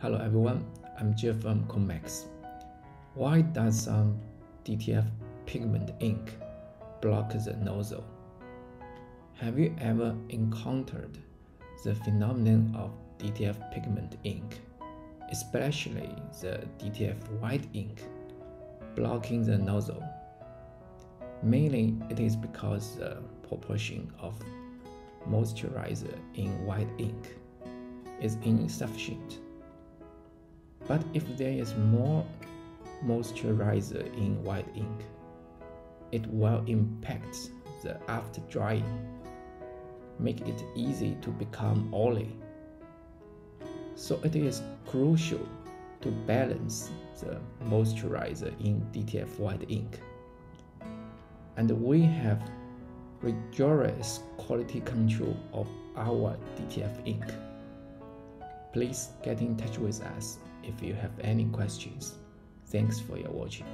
Hello everyone, I'm Jeff from COMAX. Why does some DTF pigment ink block the nozzle? Have you ever encountered the phenomenon of DTF pigment ink, especially the DTF white ink, blocking the nozzle? Mainly it is because the proportion of moisturizer in white ink is insufficient. But if there is more moisturizer in white ink, it will impact the after drying, make it easy to become oily. So it is crucial to balance the moisturizer in DTF white ink. And we have rigorous quality control of our DTF ink. Please get in touch with us if you have any questions. Thanks for your watching.